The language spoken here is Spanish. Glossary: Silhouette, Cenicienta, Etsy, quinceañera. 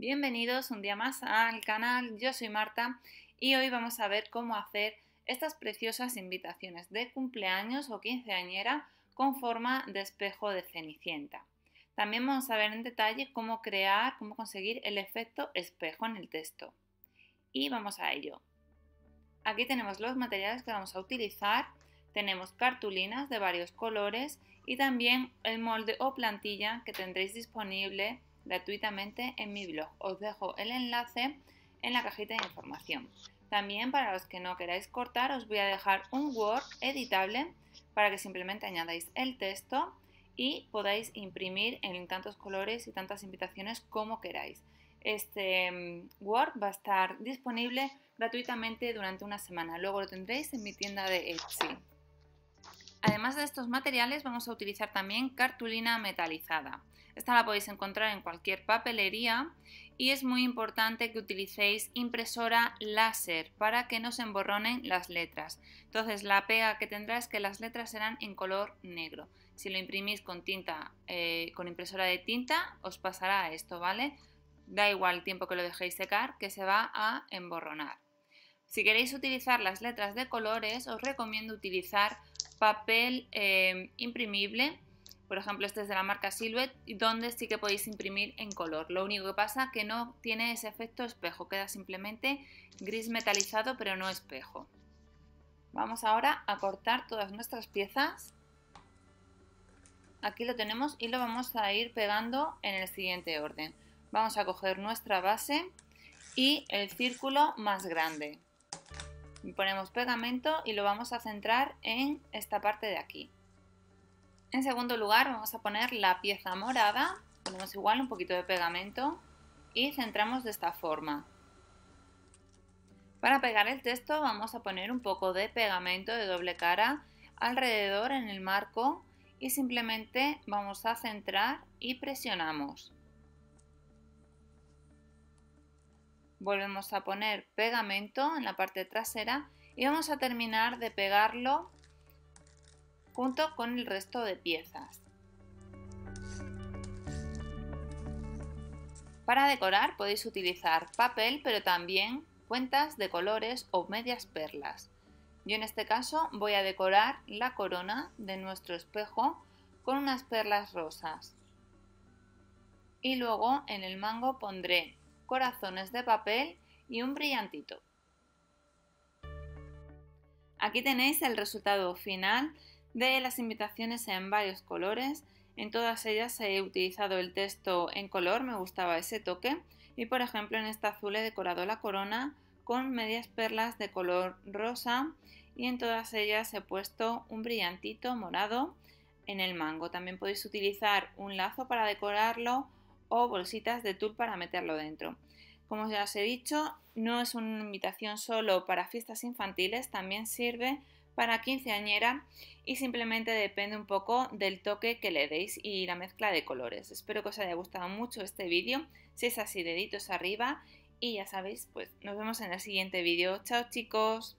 Bienvenidos un día más al canal, yo soy Marta y hoy vamos a ver cómo hacer estas preciosas invitaciones de cumpleaños o quinceañera con forma de espejo de Cenicienta. También vamos a ver en detalle cómo conseguir el efecto espejo en el texto. Y vamos a ello. Aquí tenemos los materiales que vamos a utilizar, tenemos cartulinas de varios colores y también el molde o plantilla que tendréis disponible gratuitamente en mi blog. Os dejo el enlace en la cajita de información. También, para los que no queráis cortar, os voy a dejar un Word editable para que simplemente añadáis el texto y podáis imprimir en tantos colores y tantas invitaciones como queráis. Este Word va a estar disponible gratuitamente durante una semana. Luego lo tendréis en mi tienda de Etsy. Además de estos materiales, vamos a utilizar también cartulina metalizada. Esta la podéis encontrar en cualquier papelería y es muy importante que utilicéis impresora láser para que no se emborronen las letras. Entonces la pega que tendrá es que las letras serán en color negro. Si lo imprimís con tinta, con impresora de tinta, os pasará esto, ¿vale? Da igual el tiempo que lo dejéis secar, que se va a emborronar. Si queréis utilizar las letras de colores, os recomiendo utilizar papel imprimible. Por ejemplo, este es de la marca Silhouette, donde sí que podéis imprimir en color. Lo único que pasa es que no tiene ese efecto espejo, queda simplemente gris metalizado, pero no espejo. Vamos ahora a cortar todas nuestras piezas. Aquí lo tenemos y lo vamos a ir pegando en el siguiente orden. Vamos a coger nuestra base y el círculo más grande. Ponemos pegamento y lo vamos a centrar en esta parte de aquí. En segundo lugar vamos a poner la pieza morada, ponemos igual un poquito de pegamento y centramos de esta forma. Para pegar el texto vamos a poner un poco de pegamento de doble cara alrededor en el marco y simplemente vamos a centrar y presionamos. Volvemos a poner pegamento en la parte trasera y vamos a terminar de pegarlo junto con el resto de piezas. Para decorar podéis utilizar papel, pero también cuentas de colores o medias perlas. Yo en este caso voy a decorar la corona de nuestro espejo con unas perlas rosas. Y luego en el mango pondré corazones de papel y un brillantito. Aquí tenéis el resultado final de las invitaciones en varios colores. En todas ellas he utilizado el texto en color, me gustaba ese toque, y por ejemplo en esta azul he decorado la corona con medias perlas de color rosa y en todas ellas he puesto un brillantito morado en el mango. También podéis utilizar un lazo para decorarlo o bolsitas de tul para meterlo dentro. Como ya os he dicho, no es una invitación solo para fiestas infantiles, también sirve para quinceañera y simplemente depende un poco del toque que le deis y la mezcla de colores. Espero que os haya gustado mucho este vídeo, si es así deditos arriba y ya sabéis, pues nos vemos en el siguiente vídeo. ¡Chao chicos!